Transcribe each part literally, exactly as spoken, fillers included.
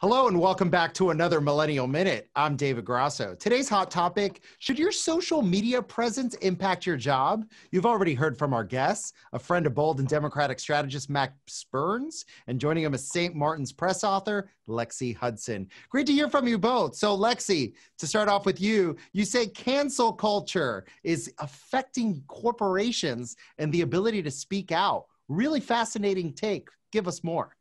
Hello and welcome back to another Millennial Minute. I'm David Grasso. Today's hot topic, should your social media presence impact your job? You've already heard from our guests, a friend of Bold and Democratic strategist Max Burns, and joining him is Saint Martin's Press author Lexi Hudson. Great to hear from you both. So Lexi, to start off with you, you say cancel culture is affecting corporations and the ability to speak out. Really fascinating take. Give us more.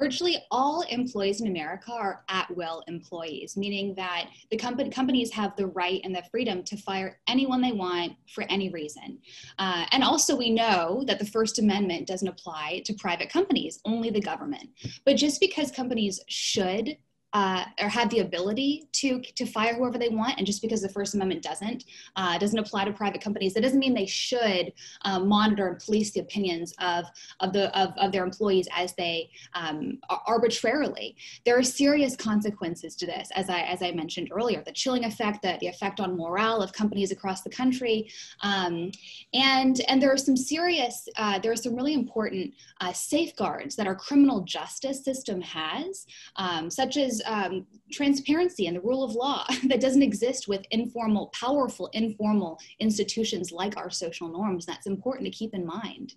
Virtually all employees in America are at-will employees, meaning that the comp- companies have the right and the freedom to fire anyone they want for any reason. Uh, and also we know that the First Amendment doesn't apply to private companies, only the government. But just because companies should Uh, or have the ability to, to fire whoever they want, and just because the First Amendment doesn't, uh, doesn't apply to private companies, that doesn't mean they should uh, monitor and police the opinions of, of, the, of, of their employees as they um, arbitrarily. There are serious consequences to this, as I, as I mentioned earlier, the chilling effect, the, the effect on morale of companies across the country. Um, and, and there are some serious, uh, there are some really important uh, safeguards that our criminal justice system has, um, such as Um, transparency and the rule of law that doesn't exist with informal, powerful, informal institutions like our social norms. That's important to keep in mind.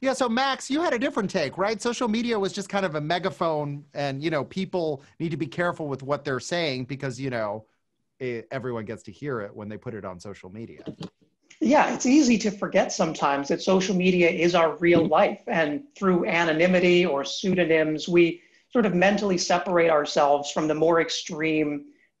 Yeah, so Max, you had a different take, right? Social media was just kind of a megaphone and, you know, people need to be careful with what they're saying because, you know, it, everyone gets to hear it when they put it on social media. Yeah, it's easy to forget sometimes that social media is our real life, and through anonymity or pseudonyms, we sort of mentally separate ourselves from the more extreme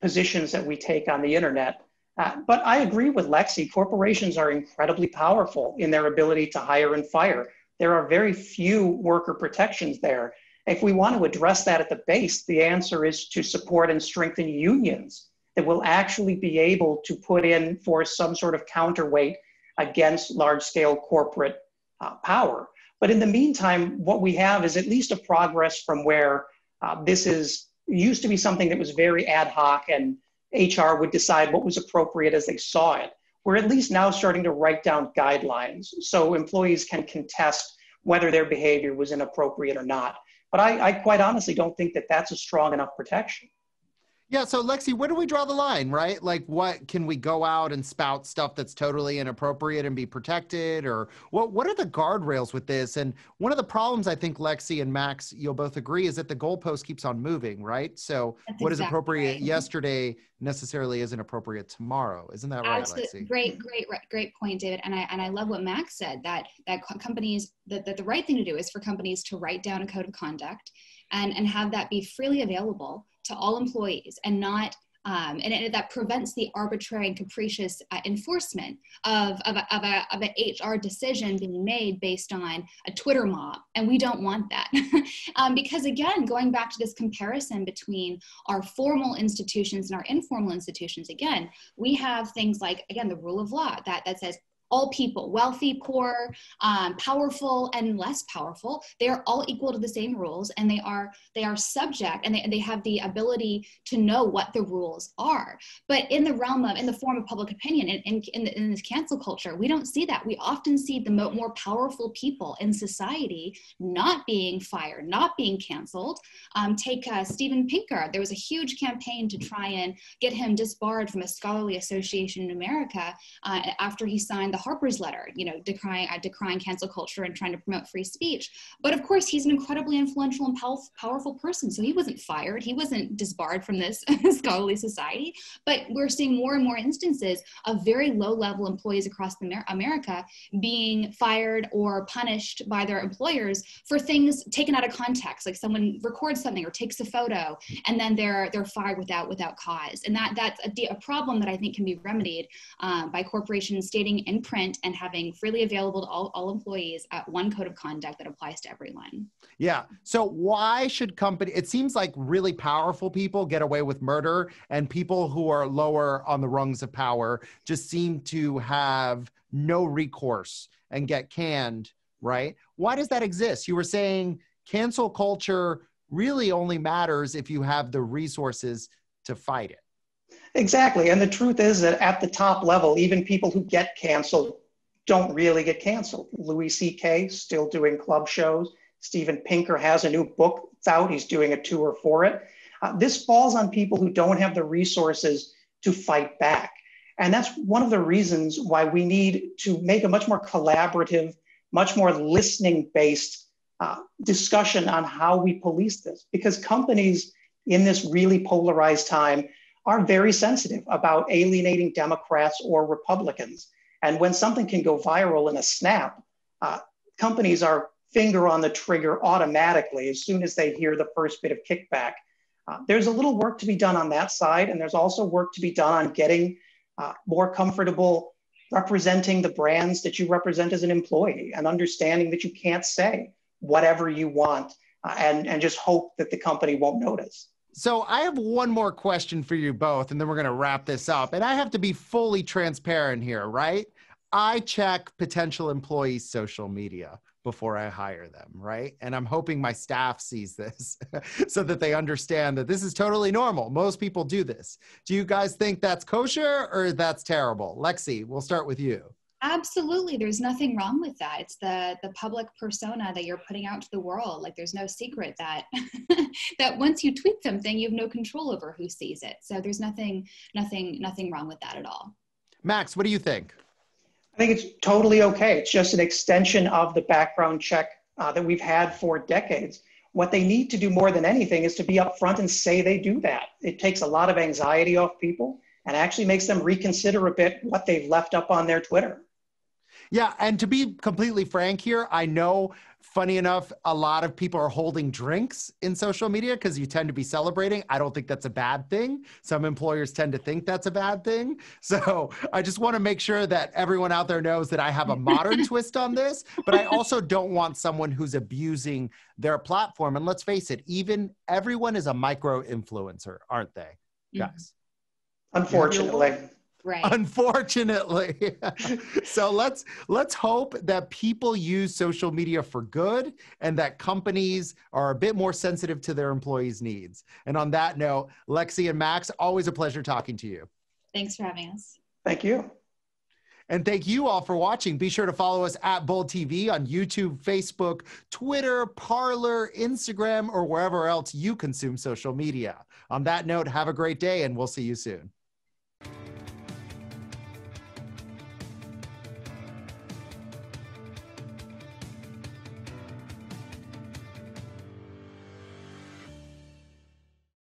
positions that we take on the internet. Uh, but I agree with Lexi, corporations are incredibly powerful in their ability to hire and fire. There are very few worker protections there. If we want to address that at the base, the answer is to support and strengthen unions that will actually be able to put in for some sort of counterweight against large-scale corporate uh, power. But in the meantime, what we have is at least a progress from where uh, this is used to be something that was very ad hoc, and H R would decide what was appropriate as they saw it. We're at least now starting to write down guidelines so employees can contest whether their behavior was inappropriate or not. But I, I quite honestly don't think that that's a strong enough protection. Yeah, so Lexi, where do we draw the line, right? Like, what can we go out and spout stuff that's totally inappropriate and be protected? Or what, what are the guardrails with this? And one of the problems I think, Lexi and Max, you'll both agree, is that the goalpost keeps on moving, right? So that's what exactly is appropriate right. yesterday necessarily isn't appropriate tomorrow. Isn't that right, Absolutely. Lexi? Great, great, great point, David. And I, and I love what Max said, that, that companies, that, that the right thing to do is for companies to write down a code of conduct and, and have that be freely available to all employees, and not, um, and, and that prevents the arbitrary and capricious uh, enforcement of, of, a, of, a, of an H R decision being made based on a Twitter mob, and we don't want that. um, because again, going back to this comparison between our formal institutions and our informal institutions, again, we have things like, again, the rule of law that, that says, all people, wealthy, poor, um, powerful, and less powerful, they are all equal to the same rules, and they are they are subject, and they, they have the ability to know what the rules are. But in the realm of, in the form of public opinion, in, in, in, the, in this cancel culture, we don't see that. We often see the mo more powerful people in society not being fired, not being canceled. Um, take uh, Steven Pinker. There was a huge campaign to try and get him disbarred from a scholarly association in America uh, after he signed the The Harper's Letter, you know, decrying, uh, decrying cancel culture and trying to promote free speech. But of course, he's an incredibly influential and pow powerful person. So he wasn't fired. He wasn't disbarred from this scholarly society. But we're seeing more and more instances of very low level employees across America being fired or punished by their employers for things taken out of context, like someone records something or takes a photo, and then they're they're fired without without cause. And that that's a, a problem that I think can be remedied uh, by corporations stating in print and having freely available to all, all employees at one code of conduct that applies to everyone. Yeah, so why should company, it seems like really powerful people get away with murder, and people who are lower on the rungs of power just seem to have no recourse and get canned, right? Why does that exist? You were saying cancel culture really only matters if you have the resources to fight it. Exactly, and the truth is that at the top level, even people who get canceled don't really get canceled. Louis C K still doing club shows. Steven Pinker has a new book out. He's doing a tour for it. Uh, this falls on people who don't have the resources to fight back. And that's one of the reasons why we need to make a much more collaborative, much more listening-based uh, discussion on how we police this, because companies in this really polarized time are very sensitive about alienating Democrats or Republicans. And when something can go viral in a snap, uh, companies are finger on the trigger automatically as soon as they hear the first bit of kickback. Uh, there's a little work to be done on that side, and there's also work to be done on getting Uh, more comfortable representing the brands that you represent as an employee, and understanding that you can't say whatever you want uh, and, and just hope that the company won't notice. So I have one more question for you both, and then we're going to wrap this up. And I have to be fully transparent here, right? I check potential employees' social media before I hire them, right? And I'm hoping my staff sees this so that they understand that this is totally normal. Most people do this. Do you guys think that's kosher or that's terrible? Lexi, we'll start with you. Absolutely. There's nothing wrong with that. It's the, the public persona that you're putting out to the world. Like, there's no secret that that once you tweet something, you have no control over who sees it. So there's nothing, nothing, nothing wrong with that at all. Max, what do you think? I think it's totally okay. It's just an extension of the background check uh, that we've had for decades. What they need to do more than anything is to be upfront and say they do that. It takes a lot of anxiety off people and actually makes them reconsider a bit what they've left up on their Twitter. Yeah, and to be completely frank here, I know, funny enough, a lot of people are holding drinks in social media because you tend to be celebrating. I don't think that's a bad thing. Some employers tend to think that's a bad thing. So I just want to make sure that everyone out there knows that I have a modern twist on this, but I also don't want someone who's abusing their platform. And let's face it, even everyone is a micro-influencer, aren't they, guys? Unfortunately. Right. Unfortunately. So let's let's hope that people use social media for good and that companies are a bit more sensitive to their employees' needs. And on that note, Lexi and Max, always a pleasure talking to you. Thanks for having us. Thank you. And thank you all for watching. Be sure to follow us at Bold T V on YouTube, Facebook, Twitter, Parler, Instagram, or wherever else you consume social media. On that note, have a great day and we'll see you soon.